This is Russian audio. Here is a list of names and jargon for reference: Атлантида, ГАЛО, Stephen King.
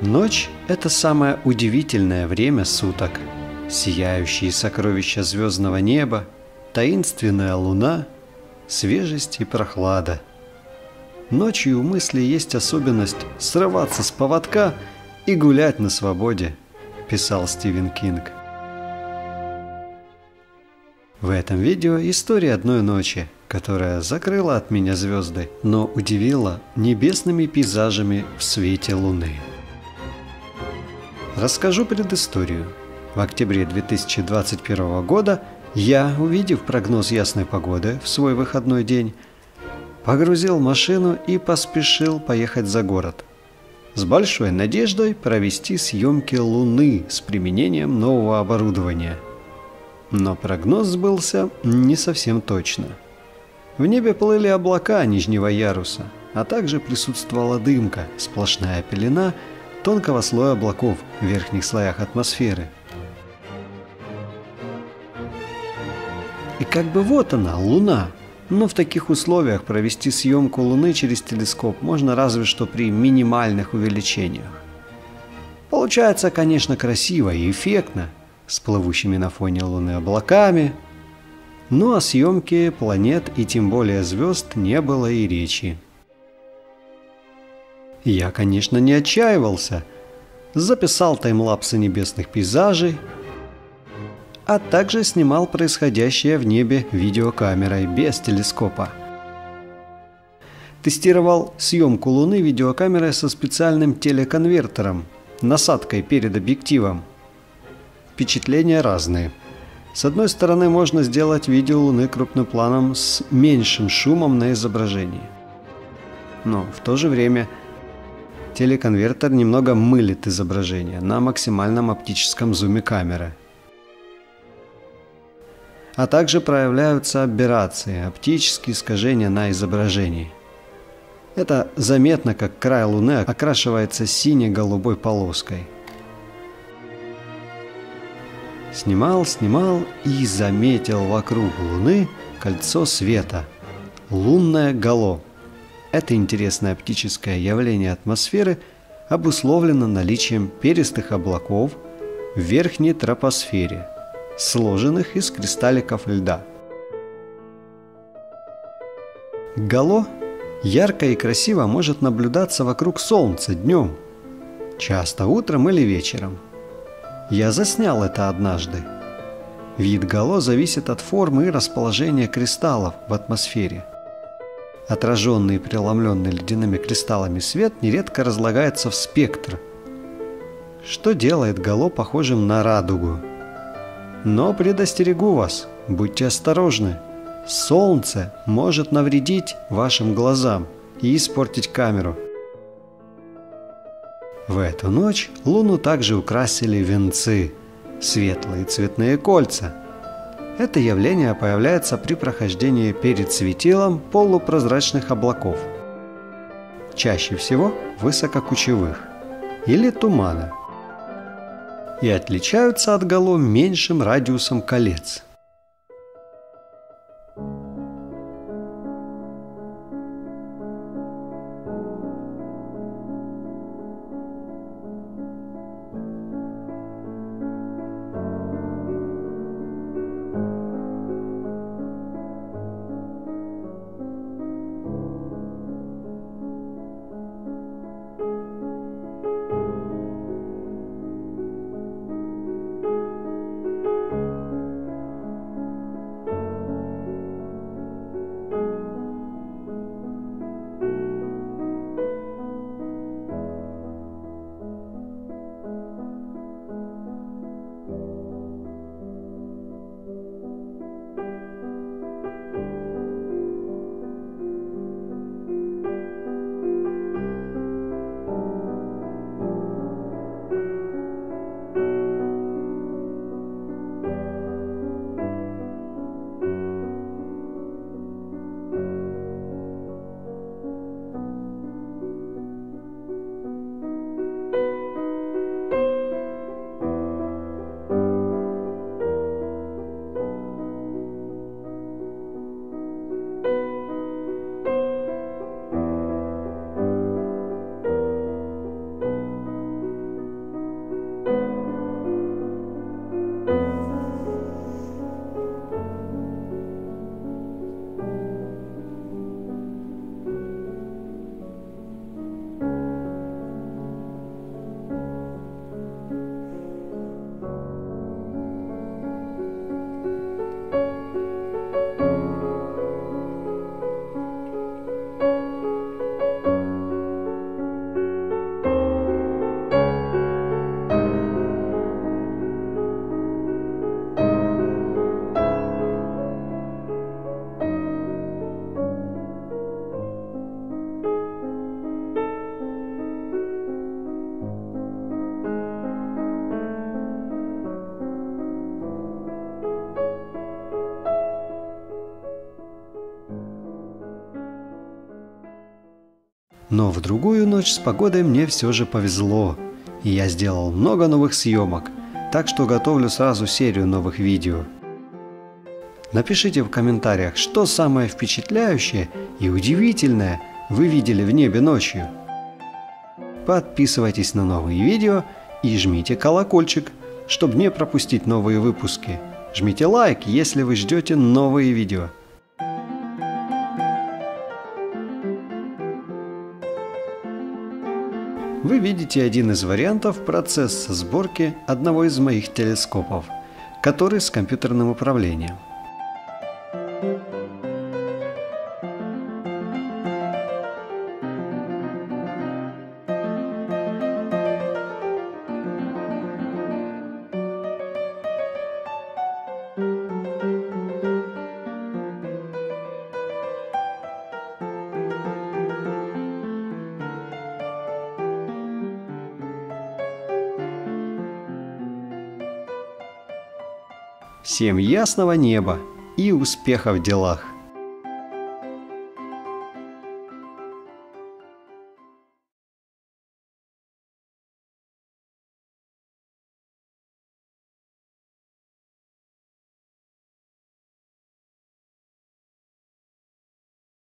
Ночь – это самое удивительное время суток. Сияющие сокровища звездного неба, таинственная луна, свежесть и прохлада. Ночью у мысли есть особенность срываться с поводка и гулять на свободе, писал Стивен Кинг. В этом видео история одной ночи, которая закрыла от меня звезды, но удивила небесными пейзажами в свете луны. Расскажу предысторию. В октябре 2021 года я, увидев прогноз ясной погоды в свой выходной день, погрузил машину и поспешил поехать за город с большой надеждой провести съемки Луны с применением нового оборудования. Но прогноз сбылся не совсем точно. В небе плыли облака нижнего яруса, а также присутствовала дымка, сплошная пелена тонкого слоя облаков в верхних слоях атмосферы. И как бы вот она, Луна. Но в таких условиях провести съемку Луны через телескоп можно разве что при минимальных увеличениях. Получается, конечно, красиво и эффектно, с плывущими на фоне Луны облаками. Но о съемке планет и тем более звезд не было и речи. Я, конечно, не отчаивался. Записал таймлапсы небесных пейзажей, а также снимал происходящее в небе видеокамерой без телескопа. Тестировал съемку Луны видеокамерой со специальным телеконвертером, насадкой перед объективом. Впечатления разные. С одной стороны, можно сделать видео Луны крупным планом с меньшим шумом на изображении. Но в то же время телеконвертер немного мылит изображение на максимальном оптическом зуме камеры. А также проявляются аберрации, оптические искажения на изображении. Это заметно, как край Луны окрашивается сине-голубой полоской. Снимал и заметил вокруг Луны кольцо света – лунное гало. Это интересное оптическое явление атмосферы обусловлено наличием перистых облаков в верхней тропосфере, сложенных из кристалликов льда. Гало ярко и красиво может наблюдаться вокруг Солнца днем, часто утром или вечером. Я заснял это однажды. Вид гало зависит от формы и расположения кристаллов в атмосфере. Отраженный и преломленный ледяными кристаллами свет нередко разлагается в спектр, что делает гало похожим на радугу. Но предостерегу вас, будьте осторожны. Солнце может навредить вашим глазам и испортить камеру. В эту ночь Луну также украсили венцы, светлые цветные кольца. Это явление появляется при прохождении перед светилом полупрозрачных облаков, чаще всего высококучевых, или тумана, и отличаются от гало меньшим радиусом колец. Но в другую ночь с погодой мне все же повезло, и я сделал много новых съемок, так что готовлю сразу серию новых видео. Напишите в комментариях, что самое впечатляющее и удивительное вы видели в небе ночью. Подписывайтесь на новые видео и жмите колокольчик, чтобы не пропустить новые выпуски. Жмите лайк, если вы ждете новые видео. Вы видите один из вариантов процесса сборки одного из моих телескопов, который с компьютерным управлением. Всем ясного неба и успеха в делах!